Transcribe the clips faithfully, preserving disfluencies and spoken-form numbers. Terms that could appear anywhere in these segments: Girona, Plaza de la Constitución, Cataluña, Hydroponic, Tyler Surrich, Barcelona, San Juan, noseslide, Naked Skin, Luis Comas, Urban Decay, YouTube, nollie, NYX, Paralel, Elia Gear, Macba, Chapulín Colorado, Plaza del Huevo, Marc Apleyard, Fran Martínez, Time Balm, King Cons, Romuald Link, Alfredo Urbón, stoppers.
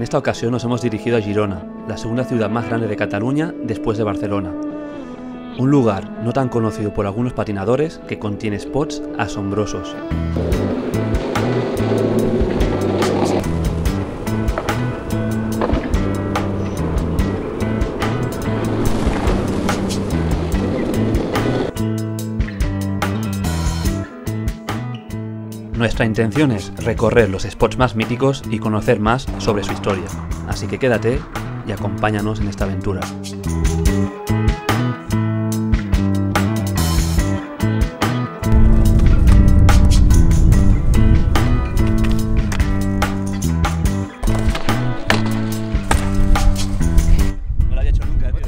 En esta ocasión nos hemos dirigido a Girona, la segunda ciudad más grande de Cataluña después de Barcelona. Un lugar no tan conocido por algunos patinadores que contiene spots asombrosos. Nuestra intención es recorrer los spots más míticos y conocer más sobre su historia, así que quédate y acompáñanos en esta aventura. No lo había hecho nunca, tío.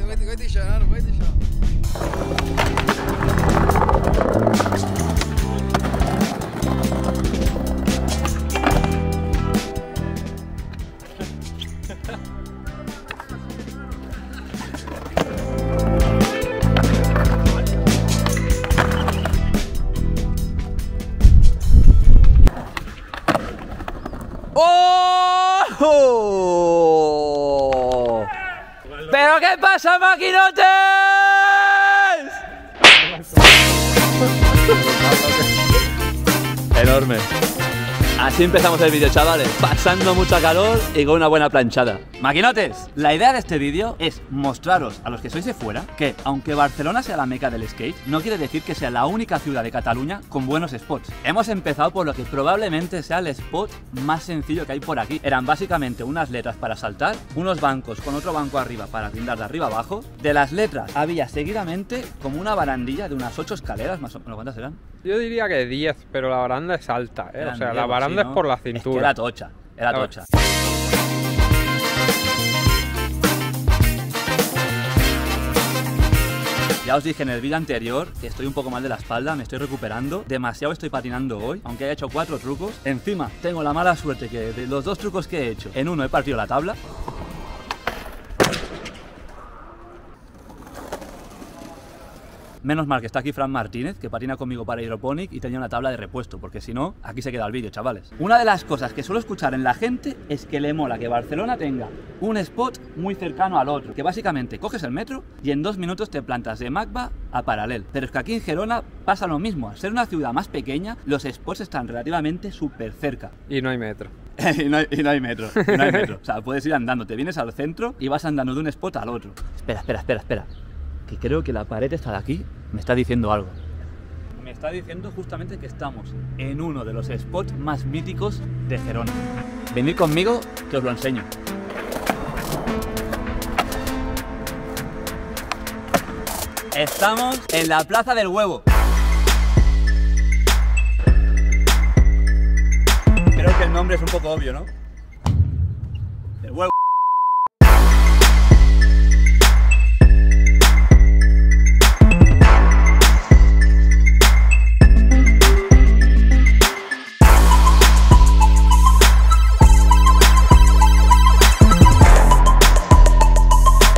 ¡Oh! ¿Pero qué pasa, maquinotes? Enorme. Así empezamos el vídeo, chavales, pasando mucha calor y con una buena planchada. Maquinotes, la idea de este vídeo es mostraros a los que sois de fuera que, aunque Barcelona sea la meca del skate, no quiere decir que sea la única ciudad de Cataluña con buenos spots. Hemos empezado por lo que probablemente sea el spot más sencillo que hay por aquí. Eran básicamente unas letras para saltar, unos bancos con otro banco arriba para brindar de arriba abajo. De las letras había seguidamente como una barandilla de unas ocho escaleras, más o menos. ¿Cuántas eran? Yo diría que diez, pero la baranda es alta, ¿eh? O sea, la baranda es por la cintura. Es que era tocha, era tocha. Ya os dije en el vídeo anterior que estoy un poco mal de la espalda, me estoy recuperando, demasiado estoy patinando hoy, aunque haya hecho cuatro trucos. Encima tengo la mala suerte que de los dos trucos que he hecho, en uno he partido la tabla. Menos mal que está aquí Fran Martínez, que patina conmigo para Hydroponic y tenía una tabla de repuesto, porque si no, aquí se queda el vídeo, chavales. Una de las cosas que suelo escuchar en la gente es que le mola que Barcelona tenga un spot muy cercano al otro, que básicamente coges el metro y en dos minutos te plantas de Macba a Paralel. Pero es que aquí en Girona pasa lo mismo. Al ser una ciudad más pequeña, los spots están relativamente súper cerca. Y no hay metro. y, no hay, y no hay metro, y no hay metro. O sea, puedes ir andando, te vienes al centro y vas andando de un spot al otro. Espera, espera, espera, espera. Y creo que la pared esta de aquí me está diciendo algo. Me está diciendo justamente que estamos en uno de los spots más míticos de Girona. Venid conmigo que os lo enseño. Estamos en la Plaza del Huevo. Creo que el nombre es un poco obvio, ¿no? El huevo.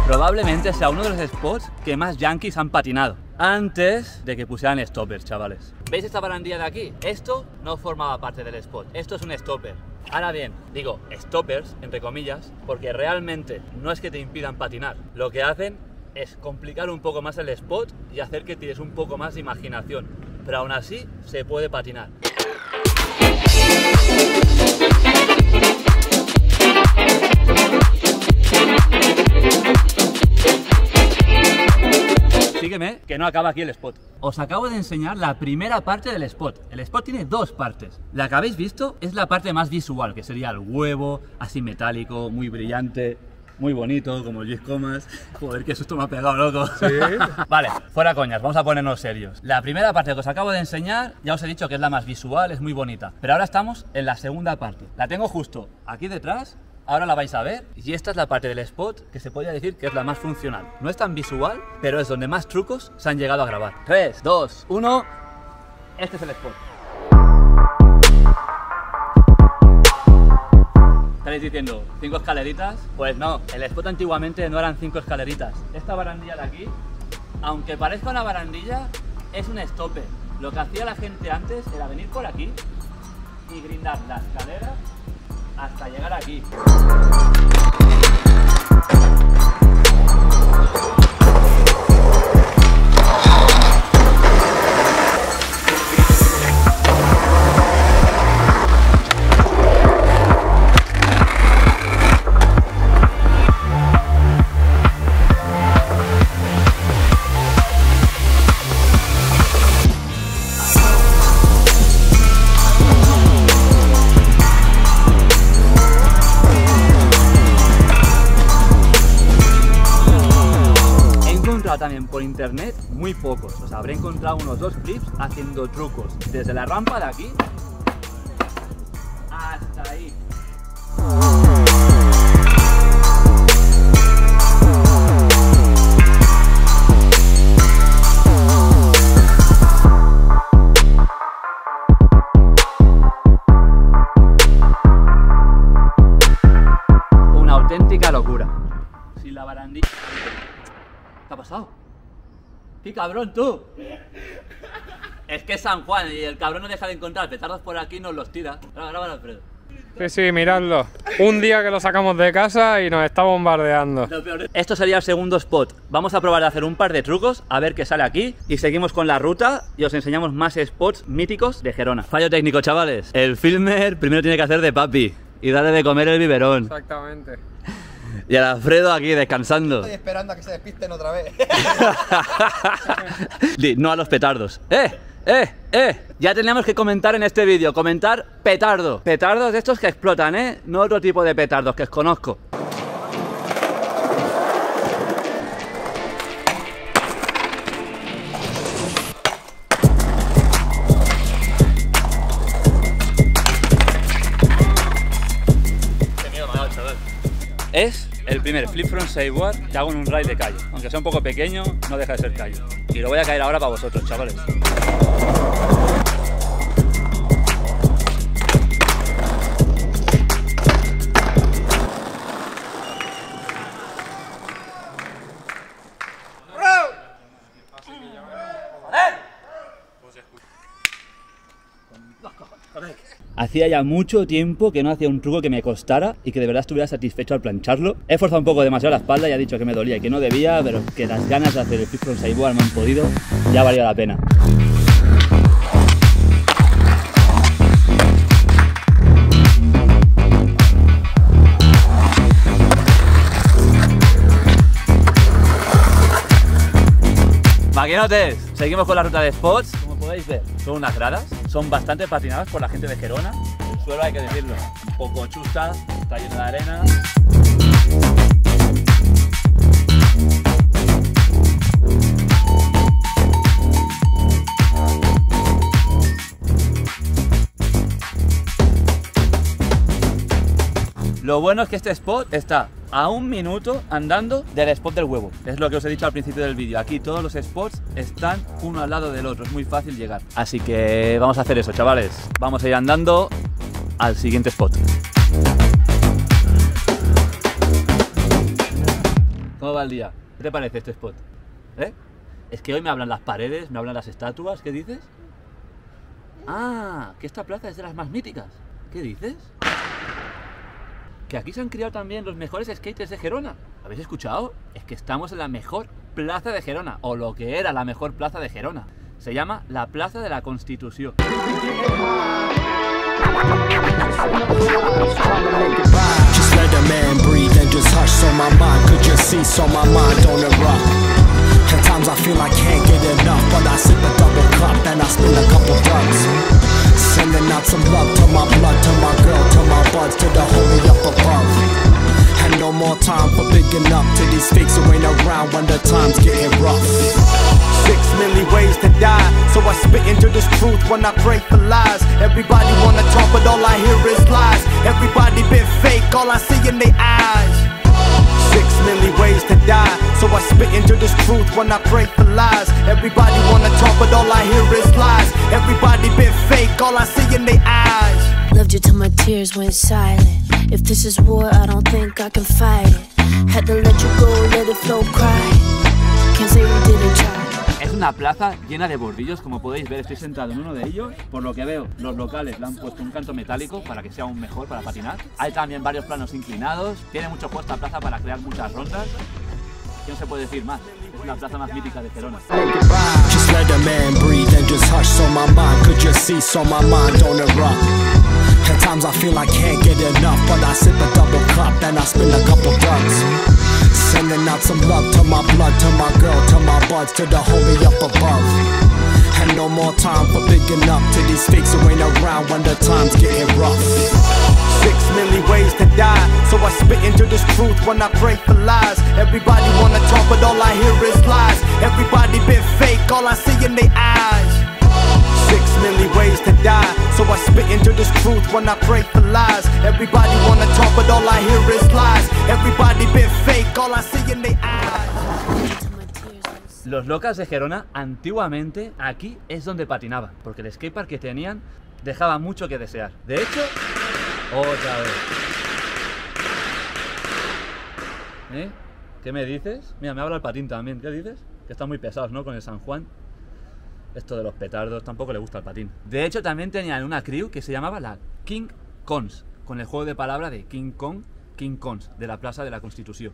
Probablemente sea uno de los spots que más yankees han patinado antes de que pusieran stoppers, chavales. ¿Veis esta barandilla de aquí? Esto no formaba parte del spot, esto es un stopper. Ahora bien, digo stoppers entre comillas porque realmente no es que te impidan patinar, lo que hacen es complicar un poco más el spot y hacer que tires un poco más de imaginación, pero aún así se puede patinar. Sígueme, que no acaba aquí el spot. Os acabo de enseñar la primera parte del spot. El spot tiene dos partes. La que habéis visto es la parte más visual, que sería el huevo, así metálico, muy brillante, muy bonito, como Luis Comas. Joder, qué susto me ha pegado, loco. ¿Sí? Vale, fuera coñas, vamos a ponernos serios. La primera parte que os acabo de enseñar, ya os he dicho que es la más visual, es muy bonita. Pero ahora estamos en la segunda parte. La tengo justo aquí detrás. Ahora la vais a ver y esta es la parte del spot que se podría decir que es la más funcional. No es tan visual, pero es donde más trucos se han llegado a grabar. tres, dos, uno, este es el spot. Estaréis diciendo, ¿cinco escaleritas? Pues no, el spot antiguamente no eran cinco escaleritas. Esta barandilla de aquí, aunque parezca una barandilla, es un stopper. Lo que hacía la gente antes era venir por aquí y grindar la escalera hasta llegar aquí. También por internet muy pocos, os habré encontrado unos dos clips haciendo trucos desde la rampa de aquí hasta ahí. Una auténtica locura. Si la barandilla... ¿Qué ha pasado? ¡Qué cabrón tú! Es que es San Juan y el cabrón no deja de encontrar petardos por aquí y nos los tira. Grábalo, Alfredo. Sí, sí, miradlo. Un día que lo sacamos de casa y nos está bombardeando. Esto sería el segundo spot. Vamos a probar a hacer un par de trucos, a ver qué sale aquí. Y seguimos con la ruta y os enseñamos más spots míticos de Girona. Fallo técnico, chavales. El filmer primero tiene que hacer de papi y darle de comer el biberón. Exactamente. Y el Alfredo aquí descansando. Estoy esperando a que se despisten otra vez. No a los petardos. ¡Eh! ¡Eh! ¡Eh! Ya teníamos que comentar en este vídeo. Comentar petardo. Petardos de estos que explotan, ¿eh? No otro tipo de petardos que os conozco. Qué miedo me ha dado, chaval. Es el primer flip front sideboard que hago en un rail de callo. Aunque sea un poco pequeño, no deja de ser callo. Y lo voy a caer ahora para vosotros, chavales. Hacía ya mucho tiempo que no hacía un truco que me costara y que de verdad estuviera satisfecho al plancharlo. He forzado un poco demasiado la espalda, ya he dicho que me dolía y que no debía, pero que las ganas de hacer el flip front sideboard me han podido, ya valía la pena. Maquinotes, seguimos con la ruta de spots. Como podéis ver, son unas gradas. Son bastante patinadas por la gente de Girona. El suelo, hay que decirlo, un poco chusta, está lleno de arena. Lo bueno es que este spot está a un minuto andando del spot del huevo. Es lo que os he dicho al principio del vídeo. Aquí todos los spots están uno al lado del otro. Es muy fácil llegar. Así que vamos a hacer eso, chavales. Vamos a ir andando al siguiente spot. ¿Cómo va el día? ¿Qué te parece este spot? ¿Eh? Es que hoy me hablan las paredes, me hablan las estatuas. ¿Qué dices? Ah, que esta plaza es de las más míticas. ¿Qué dices? Que aquí se han criado también los mejores skaters de Girona. ¿Habéis escuchado? Es que estamos en la mejor plaza de Girona, o lo que era la mejor plaza de Girona. Se llama la Plaza de la Constitución. Sending out some love to my blood, to my girl, to my buds, to the holy up above. And no more time for bigging up to these fakes who ain't around when the time's getting rough. Six million ways to die, so I spit into this truth when I pray for lies. Everybody wanna talk, but all I hear is lies. Everybody been fake, all I see in their eyes. Six million ways to die, so I spit into this truth when I pray for lies. Everybody wanna talk, but all I hear is lies. Everybody been fake, all I see in their eyes. Loved you till my tears went silent. If this is war, I don't think I can fight it. Had to let you go, let it flow, cry. Can't say we didn't try. Es una plaza llena de bordillos, como podéis ver, estoy sentado en uno de ellos. Por lo que veo, los locales le han puesto un canto metálico para que sea aún mejor para patinar. Hay también varios planos inclinados, tiene mucho juego esta plaza para crear muchas rondas. ¿Qué no se puede decir más? Es la plaza más mítica de Girona. Sending out some love to my blood, to my girl, to my buds, to the homie up above. And no more time for bigging up to these fakes who ain't around when the time's getting rough. Six million ways to die, so I spit into this truth when I pray for lies. Everybody wanna talk, but all I hear is lies. Everybody been fake, all I see in their eyes. Six million ways to die, so I spit into this truth when I pray for lies. Everybody wanna talk, but all I hear is lies. Everybody been fake, all I see in their eyes. Los locals de Girona, antiguamente, aquí es donde patinaban, porque el skatepark que tenían dejaba mucho que desear. De hecho, otra vez. ¿Eh? ¿Qué me dices? Mira, me habla el patín también, ¿qué dices? Que están muy pesados, ¿no? Con el San Juan. Esto de los petardos tampoco le gusta al patín. De hecho, también tenían una crew que se llamaba la King Cons, con el juego de palabra de King Kong, King Cons, de la Plaza de la Constitución.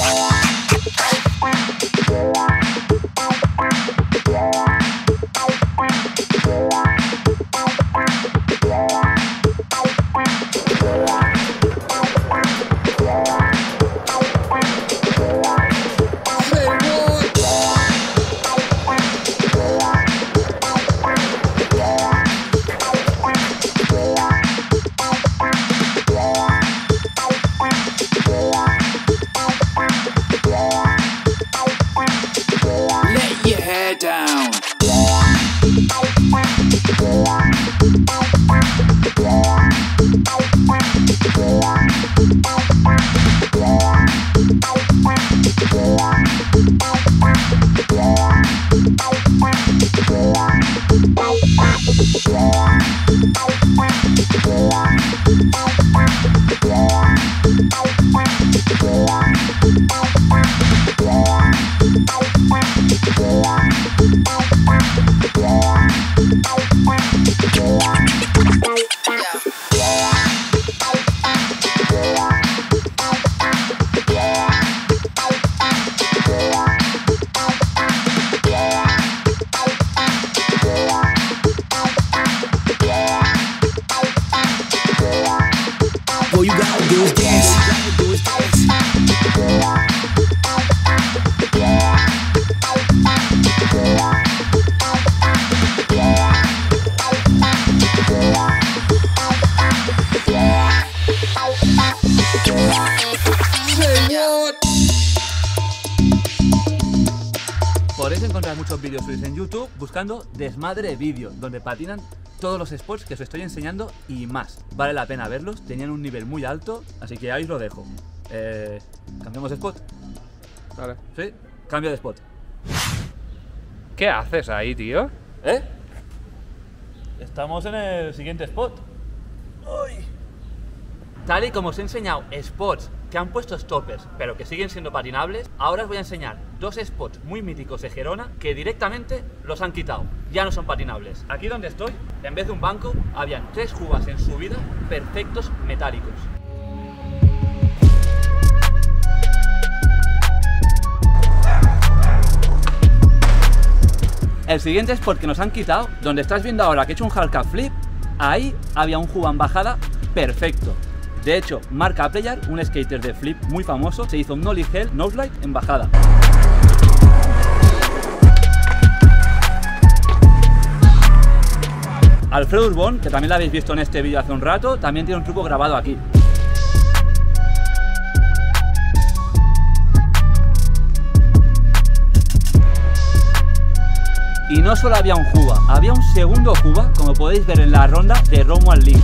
Podéis encontrar muchos vídeos suyos en YouTube buscando Desmadre Vídeo, donde patinan todos los spots que os estoy enseñando y más. Vale la pena verlos, tenían un nivel muy alto, así que ahí os lo dejo. Eh, ¿Cambiamos de spot? Vale. ¿Sí? Cambio de spot. ¿Qué haces ahí, tío? ¿Eh? Estamos en el siguiente spot. ¡Ay! Tal y como os he enseñado spots que han puesto stoppers, pero que siguen siendo patinables, ahora os voy a enseñar dos spots muy míticos de Girona que directamente los han quitado, ya no son patinables. Aquí donde estoy, en vez de un banco, habían tres jubas en subida, perfectos metálicos. El siguiente spot que nos han quitado, donde estás viendo ahora que he hecho un half flip, ahí había un juba en bajada perfecto. De hecho, Marc Apleyard, un skater de flip muy famoso, se hizo un nollie hell noseslide en bajada. Alfredo Urbón, que también lo habéis visto en este vídeo hace un rato, también tiene un truco grabado aquí. Y no solo había un juba, había un segundo juba, como podéis ver en la ronda de Romuald Link.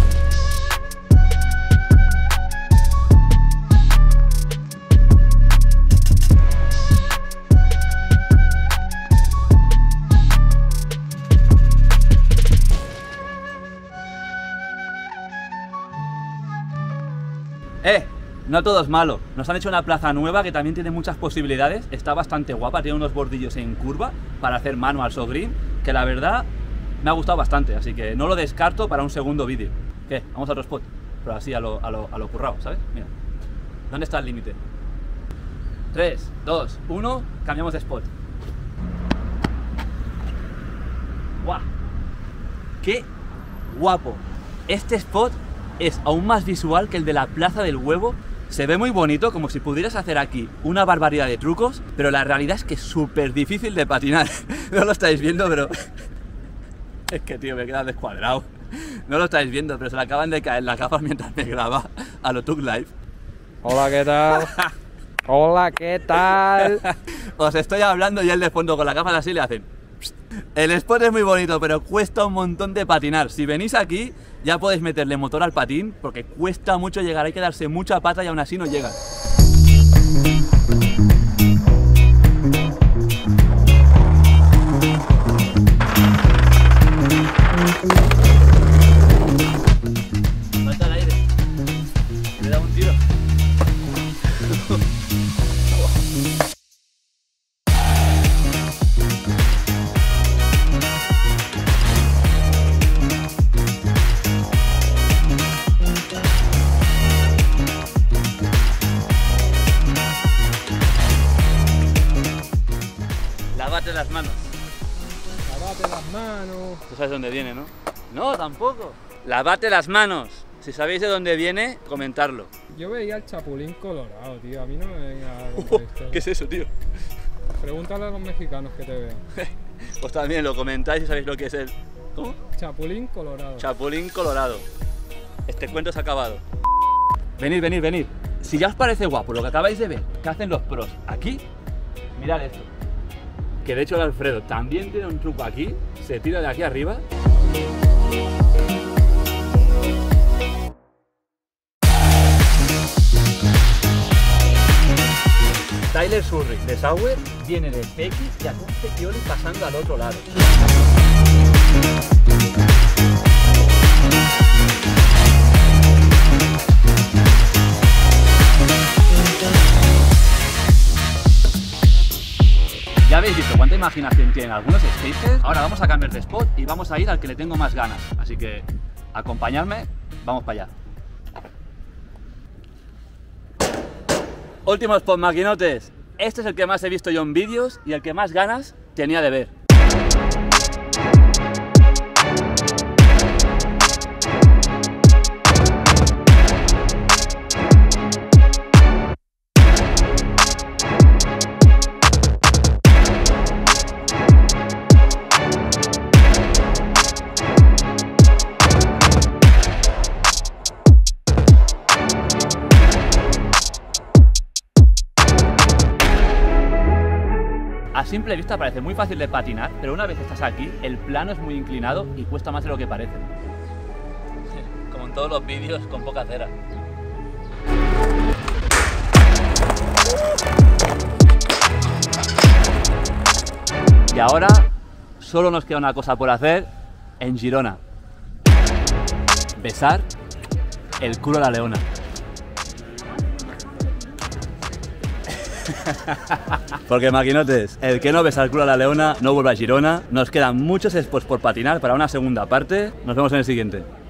Eh, No todo es malo, nos han hecho una plaza nueva que también tiene muchas posibilidades, está bastante guapa, tiene unos bordillos en curva para hacer manuals o green, que la verdad me ha gustado bastante, así que no lo descarto para un segundo vídeo. ¿Qué? Vamos a otro spot, pero así a lo, a lo, a lo currado, ¿sabes? Mira, ¿dónde está el límite? tres, dos, uno, cambiamos de spot. ¡Guau! ¡Qué guapo! Este spot es aún más visual que el de la Plaza del Huevo. Se ve muy bonito, como si pudieras hacer aquí una barbaridad de trucos, pero la realidad es que es súper difícil de patinar. No lo estáis viendo, pero... Es que, tío, me he quedado descuadrado. No lo estáis viendo, pero se le acaban de caer las gafas mientras me graba a lo Tuk Live. Hola, ¿qué tal? Hola, ¿qué tal? Os estoy hablando y él de fondo con las gafas así le hacen... El spot es muy bonito, pero cuesta un montón de patinar. Si venís aquí, ya podéis meterle motor al patín, porque cuesta mucho llegar, hay que darse mucha pata y aún así no llegan. Falta el aire. Le da un tiro. Las manos. Lavate las manos. Tú sabes dónde viene, ¿no? No, tampoco. Lavate las manos. Si sabéis de dónde viene, comentadlo. Yo veía el Chapulín Colorado, tío. A mí no me venga con uh, esto. ¿Qué es eso, tío? Pregúntale a los mexicanos que te vean. Pues también lo comentáis y sabéis lo que es el... ¿Cómo? Chapulín Colorado. Chapulín Colorado. Este cuento es acabado. Venid, venid, venid. Si ya os parece guapo lo que acabáis de ver, que hacen los pros aquí, mirad esto. Que de hecho el Alfredo también tiene un truco aquí, se tira de aquí arriba. Tyler Surrich de Sauer viene de Pequi y a Concepción pasando al otro lado. Ya habéis visto cuánta imaginación tienen algunos skaters. Ahora vamos a cambiar de spot y vamos a ir al que le tengo más ganas. Así que, acompañadme, vamos para allá. Último spot, maquinotes. Este es el que más he visto yo en vídeos y el que más ganas tenía de ver. A simple vista parece muy fácil de patinar, pero una vez estás aquí, el plano es muy inclinado y cuesta más de lo que parece. Como en todos los vídeos, con poca cera. Y ahora, solo nos queda una cosa por hacer en Girona. Besar el culo a la leona. Porque maquinotes, el que no besa el culo a la leona no vuelve a Girona. Nos quedan muchos spots por patinar para una segunda parte. Nos vemos en el siguiente.